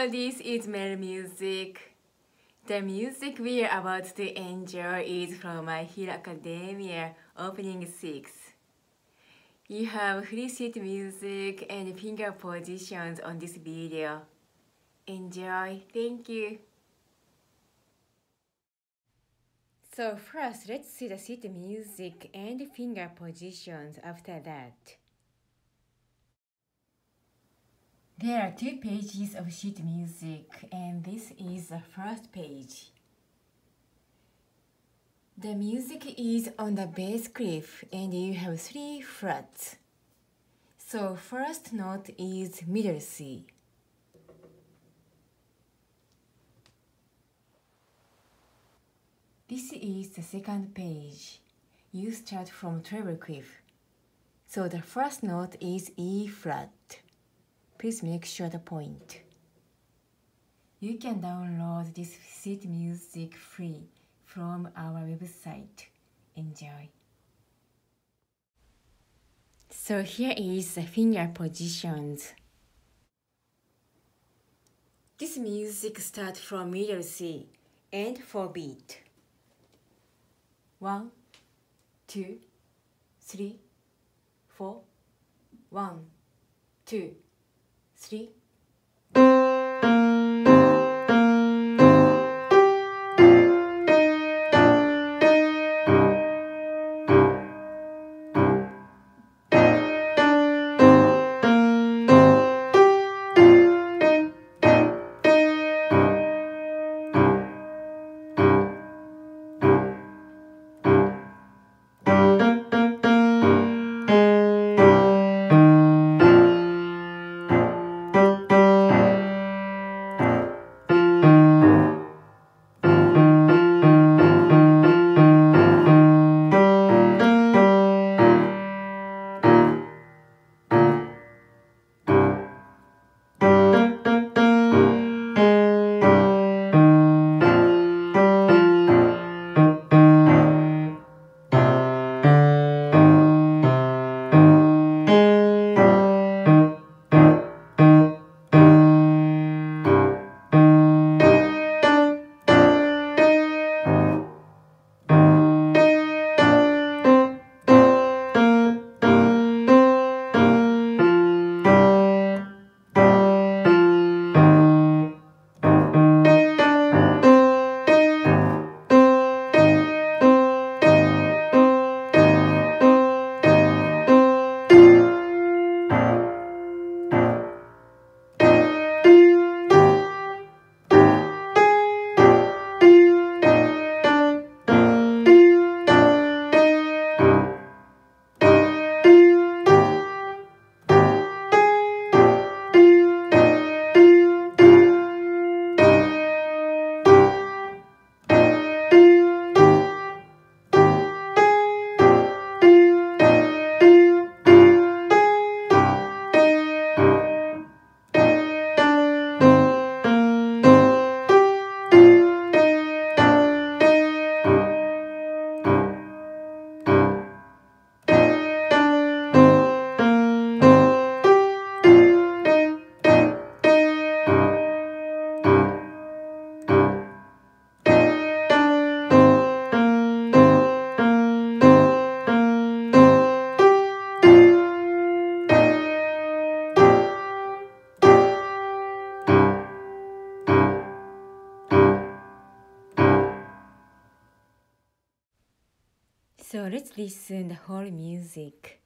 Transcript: Hello, this is MEL Music. The music we are about to enjoy is from My Hero Academia, opening 6. You have explicit music and finger positions on this video. Enjoy. Thank you. So first, let's see the sheet music and finger positions after that. There are two pages of sheet music, and this is the first page. The music is on the bass clef, and you have three frets. So first note is middle C. This is the second page. You start from treble clef. So the first note is E flat. Please make sure the point. You can download this sheet music free from our website. Enjoy. So here is the finger positions. This music starts from middle C and 4-beat. 1, 2, 3, 4. 1, 2, 3. So let's listen the whole music.